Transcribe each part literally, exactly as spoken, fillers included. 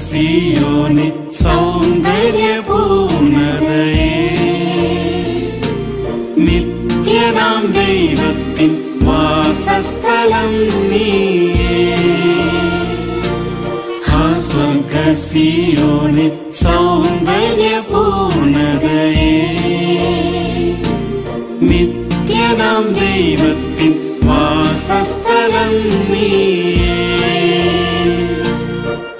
சீயோனே சௌந்தரிய பூர்ணதையே, நித்யதாம் தெய்வத்தின் வாசஸ்தலம் நீயே. ஹா ஸ்வர்க சீயோனே சௌந்தரிய பூர்ணதையே, நித்யதாம் தெய்வத்தின் வாசஸ்தலம் நீயே.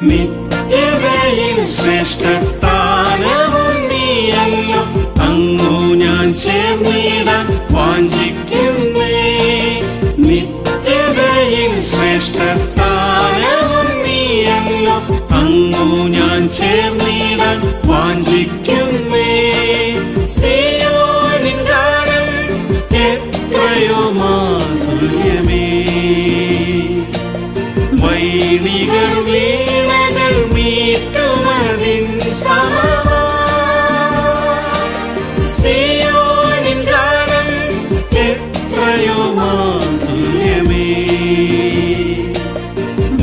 നിത്യതയിൽ ശ്രേഷ്ഠസ്ഥാനവും നീയല്ലോ, അങ്ങു ഞാൻ ചേർന്നിടാൻ വാഞ്ചിക്കുന്നേ. നിത്യതയിൽ ശ്രേഷ്ഠസ്ഥാനവും നീയല്ലോ, അങ്ങു ഞാൻ ചേർന്നിടാൻ വാഞ്ചിക്കുന്നേ. സിയോനിൻ ഗാനം എത്രയോ മാധുര്യമേ, വൈണികർ വീണകൾ മീട്ടുമതിൻ സ്വഭാവം. ഗാനം എത്രയോ മാധുര്യമേ,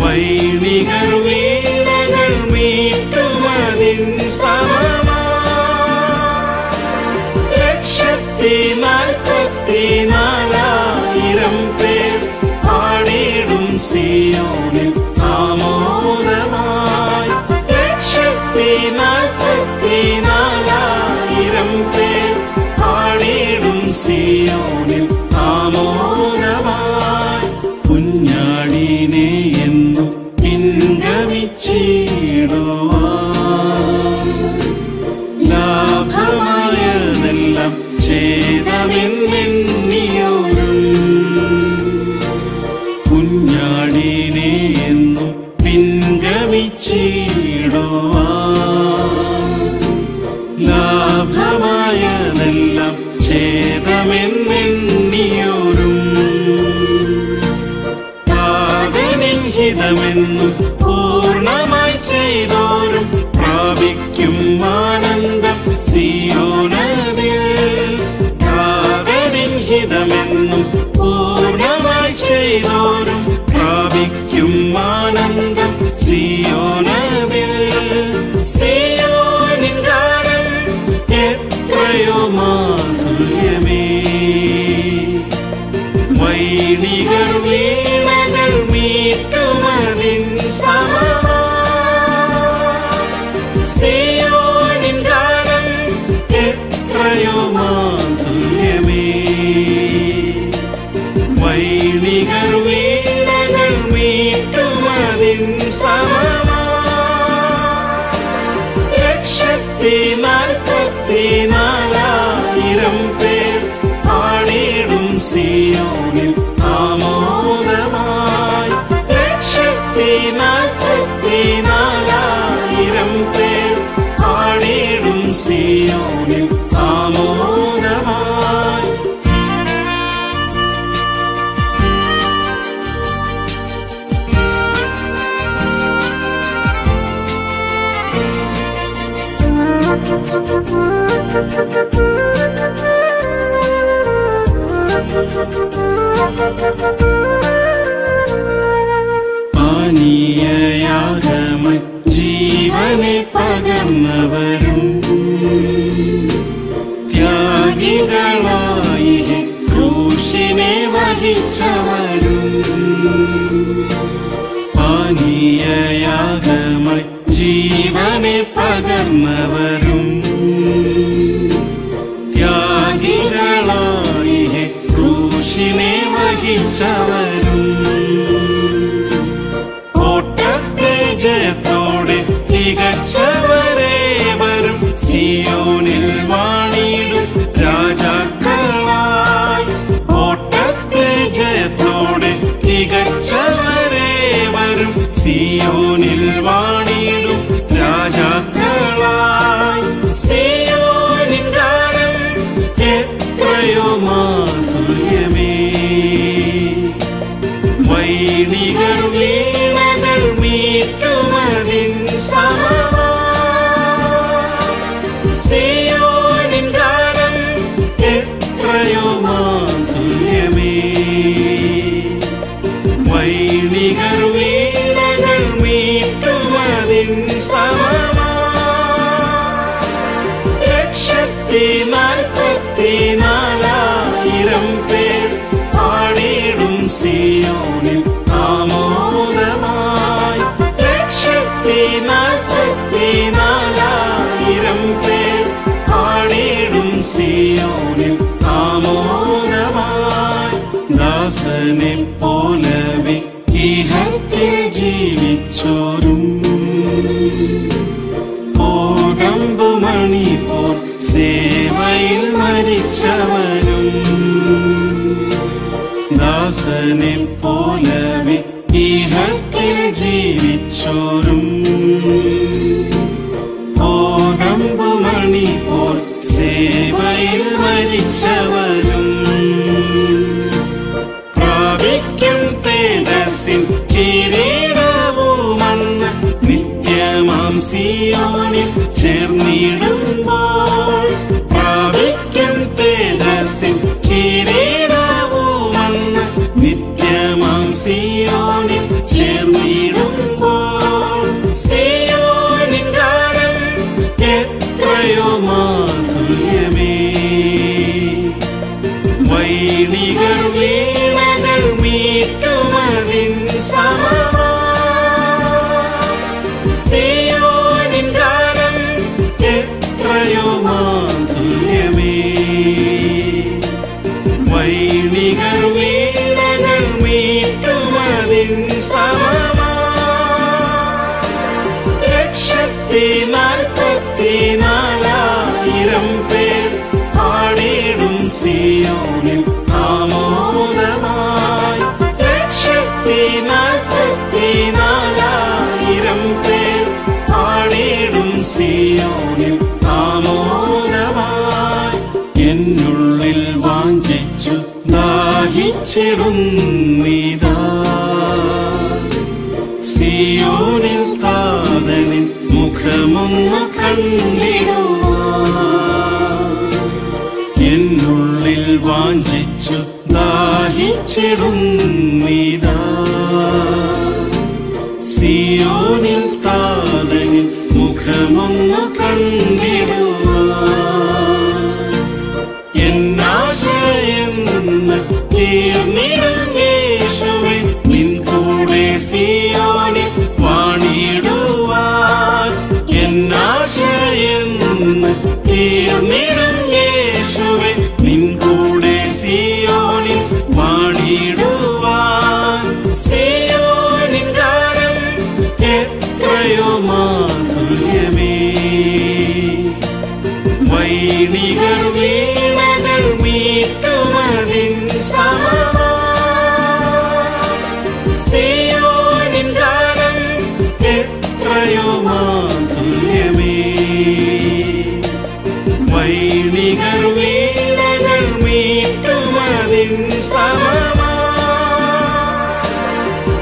വൈണികർ വീണകൾ മീട്ടുമതിൻ സ്വഭാവം. ലക്ഷത്തി നാൽപ്പത്തി നാലായിരം പേർ പാടിടും സിയോനിൽ ആമോദമായി. ലക്ഷത്തി നാൽപ്പത്തി നാലായിരം പേർ പാടിടും സിയോനിൽ ആമോദമായി. കുഞ്ഞാടിനെ എന്നും പിൻഗമിച്ചിടുവാൻ ലാഭമായതെല്ലാം ചെയ്തമെന്നെണ്ണിയോ. കുഞ്ഞാടിനെ എന്നും പിൻഗമിച്ചിടുവാൻ ലാഭമായതെല്ലാം ചെയ്തമെന്നെണ്ണിയോരും. താതനിൻ ഹിതമെന്നും പൂർണ്ണമായി ചെയ്തോരും പ്രാപിക്കും ആനന്ദം സിയോനതിൽ. താതനിൻ ഹിതമെന്നും പൂർണ്ണമായി ചെയ്തോരും പ്രാപിക്കും ആനന്ദം സിയോനവിൽ. സിയോനിൻ ഗാനം എത്രയോ മാധുര്യമേ, വൈണികർ വീണകൾ മീട്ടുമതിൻ സ്വഭാവം. സിയോനിൻ ഗാനം എത്രയോ മാധുര്യമേ, വൈണികർ ലക്ഷത്തി നാൽപ്പത്തി നാലായിരം പേർ പാടിടും സിയോനിൽ ആമോദമായി. ലക്ഷത്തി നാൽപ്പത്തി നാലായിരം പേർ പാടിടും സിയോനിൽ ആമോദമായി. പാനീയയാഗമ ജീവനെ പകർന്നവരും ത്യാഗികളായി ക്രൂശിനെ വഹിച്ചവരും. പാനീയയാഗമ ജീവനെ പകർന്നവരും ത്യാഗികളായി ക്രൂശിനെ വഹിച്ചവരും. ഓട്ടത്തെ ജയത്തോടെ തികച്ചവരെ വരും സിയോനിൽ വാണിടും രാജാക്കളായി. ഓട്ടത്തെ ജയത്തോടെ തികച്ചവരെ വരും സിയോനിൽ വാണിടും രാജാക്കളായി. സിയോനിൻ ഗാനം എത്രയോ മാധുര്യമേ, വൈണികർ വീണകൾ മീട്ടുമതിൻ സ്വഭാവം. സിയോനിൻ ഗാനം എത്രയോ മാധുര്യമേ, വൈണികർ വീണകൾ മീട്ടുമതിൻ நானும் ദാസനെ പോലവേ ഇഹത്തിൽ ജീവിച്ചോരും ഓതമ്പുമണി പോൽ സേവയിൽ മരിച്ചവരും പ്രാപിക്കും തേജസ്സിൻ കിരീടവുമെന്ന് നിത്യമാം സിയോനിൽ ചേർന്നിടുമ്പോൾ പ്രാപിക്കും തേജസ്സിൻ കിരീടവുമെന്ന് നിത്യമാം സിയോനിൽ ചേർന്നിടുമ്പോൾ സിയോനിൻ ഗാനം എത്രയോ മാധുര്യമേ വൈണികർ വീണകൾ മീട്ടുമതിൻ நாற்பத்தி நாலாயிரம் பேர் பாடிடும் சியோனில் ஆமோதமாய் நாற்பத்தி நாலாயிரம் பேர் பாடிடும் சியோனில் ஆமோதமாய் என்னுள்ளில் வாஞ்சிச்சு தாகிச்சிடும் நீதா സിയോനിൽ താതനിൻ മുഖമൊന്നു കണ്ടിടുവാൻ എന്നുള്ളിൽ വാഞ്ചിച്ചു ദാഹിച്ചിടും നീതാ സിയോനിൽ താതനിൻ മുഖമൊന്നു കണ്ടിടുവാൻ എന്നാശയെന്ന് തീർന്നിടും യേശുവേ നിൻ കൂടെ வாணிடுவார் என்னாசையென்று தீர்ந்திடும் இயேசுவே நின் கூடே சியோனில் வாணிடுவார் சியோனின் கானம் எத்தனையோ மாதுரியமே வைணிகர் வீணகள் மீட்டுமதின் சமம் வைணிகர் வீணகள் மீட்டுமதின் சமமாய்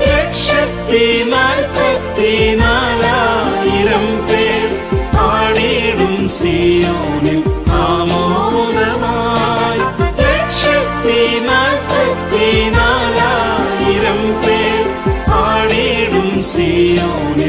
லட்சத்தி நாற்பத்தி நாலாயிரம் பேர் பாடிடும் சியோனில் ஆமோதமாய் லட்சத்தி நாற்பத்தி நாலாயிரம் பேர் பாடிடும் சியோனில்